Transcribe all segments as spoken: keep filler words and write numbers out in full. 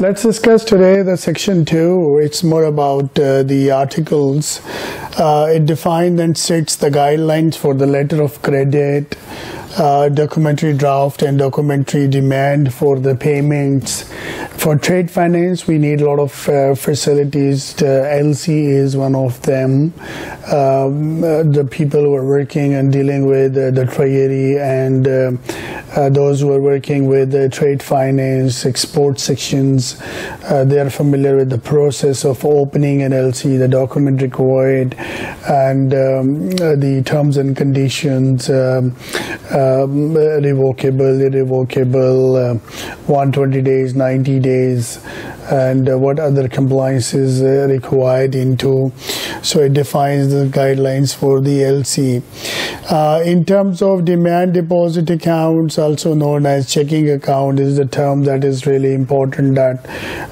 Let's discuss today the section two. It's more about uh, the articles. Uh, it defines and states the guidelines for the letter of credit, uh, documentary draft and documentary demand for the payments. For trade finance, we need a lot of uh, facilities. The L C is one of them. Um, uh, the people who are working and dealing with uh, the treasury and uh, Uh, those who are working with uh, trade finance, export sections, uh, they are familiar with the process of opening an L C, the document required, and um, uh, the terms and conditions, um, um, revocable, irrevocable, uh, one hundred twenty days, ninety days, and uh, what other compliance is uh, required into. So it defines the guidelines for the L C. Uh, in terms of demand deposit accounts, also known as checking account, is the term that is really important, that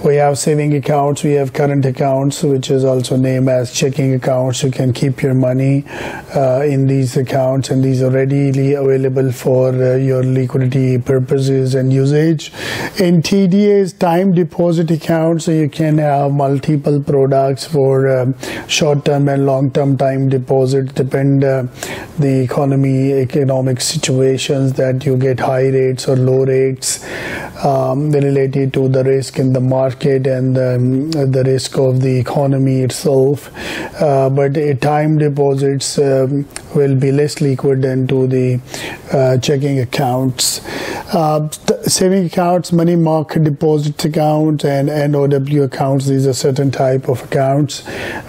we have saving accounts, we have current accounts, which is also named as checking accounts. You can keep your money uh, in these accounts, and these are readily available for uh, your liquidity purposes and usage. In T D A's time deposit accounts, so you can have multiple products for um, short-term and long-term time deposits, depend uh, the economy, economic situations, that you get high rates or low rates um, related to the risk in the market and um, the risk of the economy itself. Uh, but uh, time deposits um, will be less liquid than to the uh, checking accounts. Uh, saving accounts, money market deposit accounts, and N O W accounts, these are certain type of accounts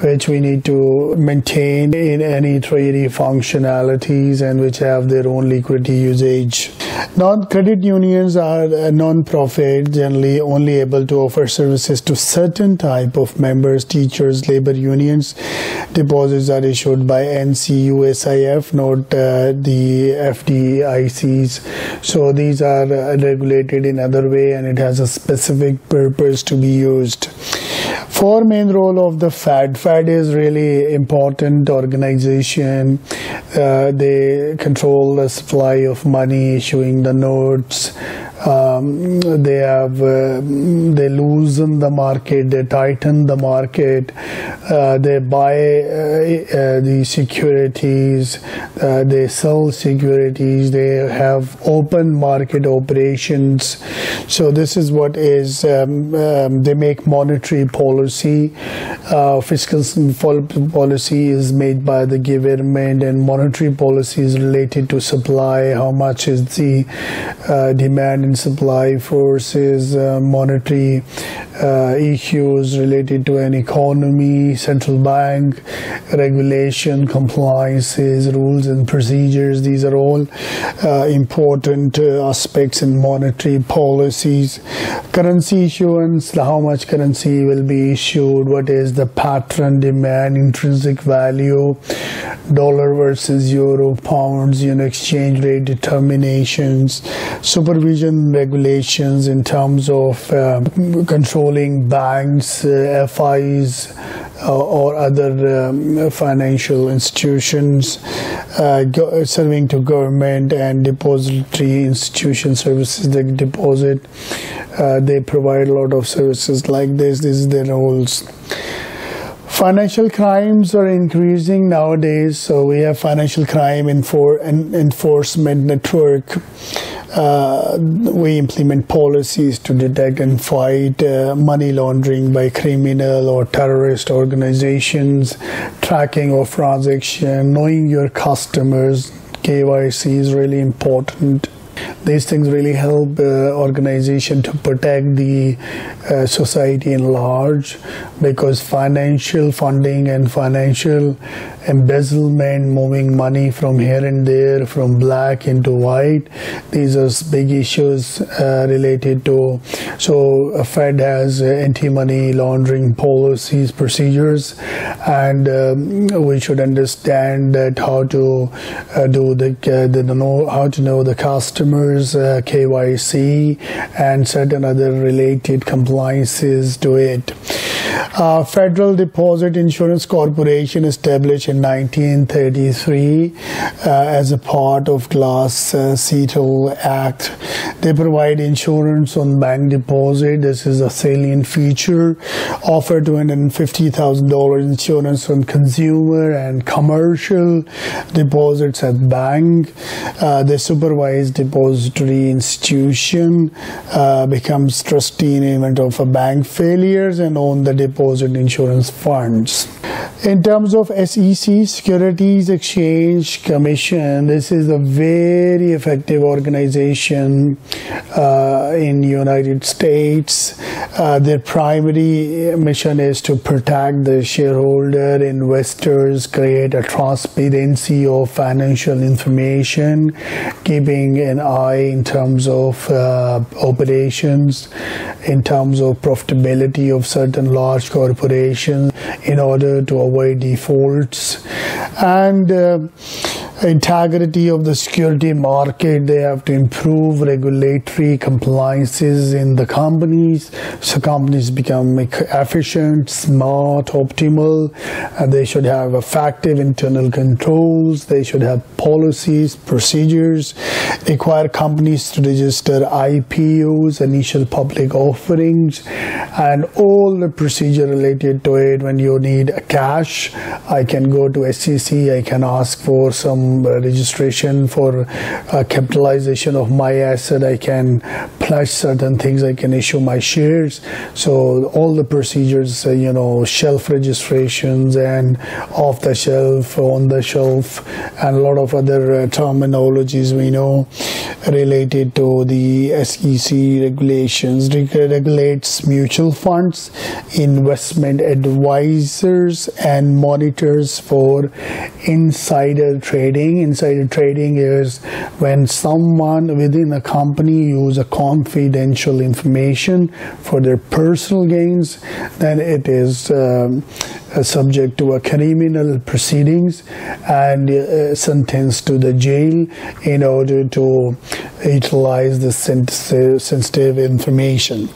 which we need to maintain in any treasury functionalities and which have their own liquidity usage. Non-credit unions are non-profit, generally only able to offer services to certain type of members, teachers, labor unions. Deposits are issued by N C U S I F, not uh, the F D I Cs. So these are uh, regulated in other way, and it has a specific purpose to be used. Four main role of the F E D. F E D is really important organization. Uh, they control the supply of money, issuing the notes. Um, they have uh, they loosen the market, they tighten the market, uh, they buy uh, uh, the securities, uh, they sell securities, they have open market operations. So this is what is um, um, they make monetary policy. Uh, fiscal policy is made by the government, and monetary policy is related to supply, how much is the uh, demand and supply forces, uh, monetary uh, issues related to an economy, central bank, regulation, compliances, rules and procedures. These are all uh, important uh, aspects in monetary policies. Currency issuance, how much currency will be issued, what is the pattern, demand, intrinsic value, dollar versus euro, pounds, you know, exchange rate determinations, supervision regulations in terms of uh, controlling banks, uh, F Is, uh, or other um, financial institutions, uh, serving to government and depository institution services. They deposit, uh, they provide a lot of services like this. This is their roles. Financial crimes are increasing nowadays, so we have financial crime enfor- en- enforcement network. Uh, we implement policies to detect and fight uh, money laundering by criminal or terrorist organizations, tracking of transactions, knowing your customers. K Y C is really important. These things really help uh, organization to protect the uh, society in large, because financial funding and financial embezzlement, moving money from here and there, from black into white, these are big issues uh, related to. So uh, F E D has uh, anti-money laundering policies, procedures, and um, we should understand that how to uh, do the, uh, the know how to know the customers, uh, K Y C, and certain other related compliances to it. Uh, Federal Deposit Insurance Corporation, established in nineteen thirty-three uh, as a part of Glass-Steagall Act. They provide insurance on bank deposit. This is a salient feature. Offer two hundred fifty thousand dollars insurance on consumer and commercial deposits at bank. Uh, the supervised depository institution uh, becomes trustee in event of a bank failures and own the deposit insurance funds. In terms of S E C, Securities Exchange Commission, this is a very effective organization uh, in United States. Uh, their primary mission is to protect the shareholder, investors, create a transparency of financial information, keeping an eye in terms of uh, operations, in terms of profitability of certain large corporations in order to avoid defaults, and uh, integrity of the security market. They have to improve regulatory compliances in the companies, so companies become efficient, smart, optimal, and they should have effective internal controls. They should have policies, procedures, require companies to register I P Os, initial public offerings, and all the procedure related to it. When you need cash, I can go to S E C, I can ask for some registration for uh, capitalization of my asset, I can pledge certain things, I can issue my shares. So all the procedures, uh, you know, shelf registrations and off the shelf, on the shelf, and a lot of other uh, terminologies we know related to the S E C regulations. Reg regulates mutual funds, investment advisors, and monitors for insider trading. Insider trading is when someone within a company uses confidential information for their personal gains. Then it is um, subject to a criminal proceedings and uh, sentenced to the jail in order to utilize the sensitive information.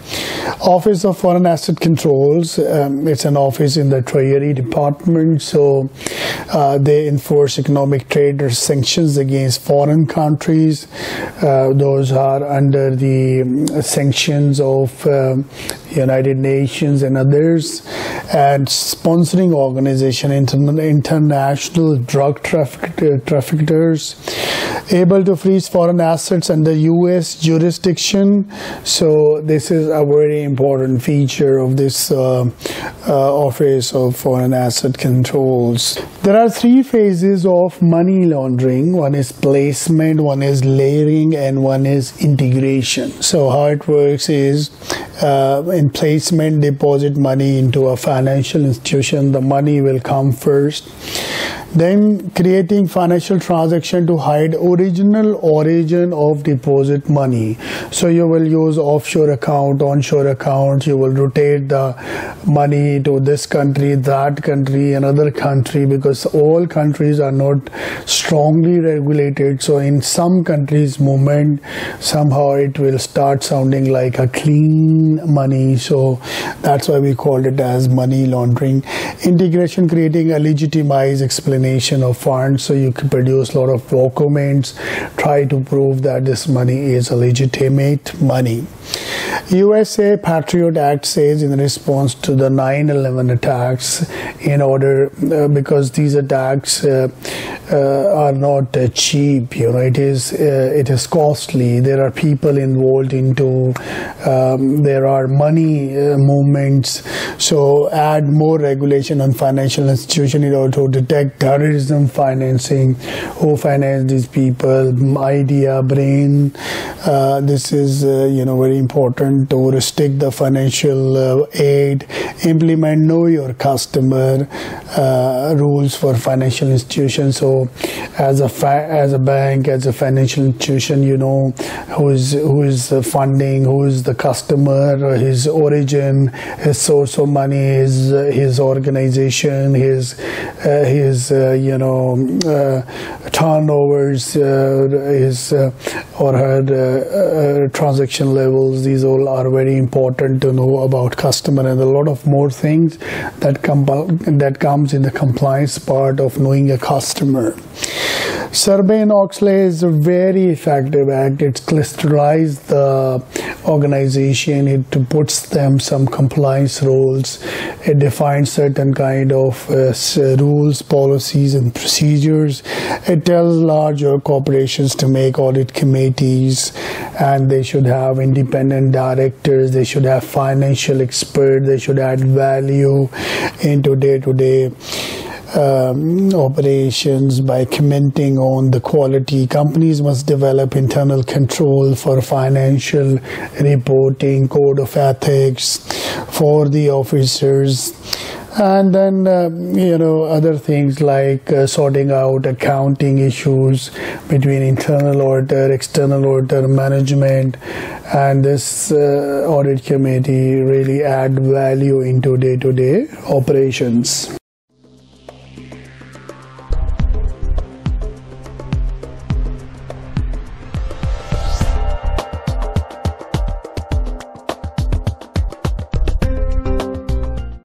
Office of Foreign Asset Controls, um, it's an office in the Treasury Department, so uh, they enforce economic trade or sanctions against foreign countries. Uh, those are under the sanctions of uh, United Nations and others. And sponsoring organization, inter international drug traffic traffickers, able to freeze foreign assets under U S jurisdiction. So this is a very important feature of this uh, uh, Office of Foreign Asset Controls. There are three phases of money laundering. One is placement, one is layering, and one is integration. So how it works is, uh, in placement, deposit money into a financial institution, the money will come first. Then creating financial transaction to hide original origin of deposit money. So you will use offshore account, onshore account, you will rotate the money to this country, that country, another country, because all countries are not strongly regulated. So in some countries movement, somehow it will start sounding like a clean money. So that's why we called it as money laundering. Integration, creating a legitimized explanation of funds. So you can produce a lot of documents, try to prove that this money is a legitimate money. U S A Patriot Act says, in response to the nine eleven attacks, in order uh, because these attacks uh, uh, are not uh, cheap, you know, it is uh, it is costly. There are people involved into, um, there are money uh, movements. So add more regulation on financial institution in order to detect terrorism financing, who finance these people, idea, brain. Uh, this is uh, you know, very important to restrict the financial uh, aid. Implement know your customer uh, rules for financial institutions. So as a fa as a bank, as a financial institution, you know who is who is funding, who is the customer, his origin, his source of money, his his organization, his uh, his uh, uh, you know, uh, turnovers, uh, his uh, or her uh, uh, transaction levels. These all are very important to know about customer, and a lot of more things that come that comes in the compliance part of knowing a customer. Sarbanes-Oxley is a very effective act. It clusterized the organization. It puts them some compliance roles. It defines certain kind of uh, rules, policies, and procedures. It tells larger corporations to make audit committees, and they should have independent directors. They should have financial experts. They should add value into day-to-day Um, operations by commenting on the quality. Companies must develop internal control for financial reporting, code of ethics for the officers, and then uh, you know, other things like uh, sorting out accounting issues between internal auditor, external auditor, management, and this uh, audit committee really add value into day-to-day operations.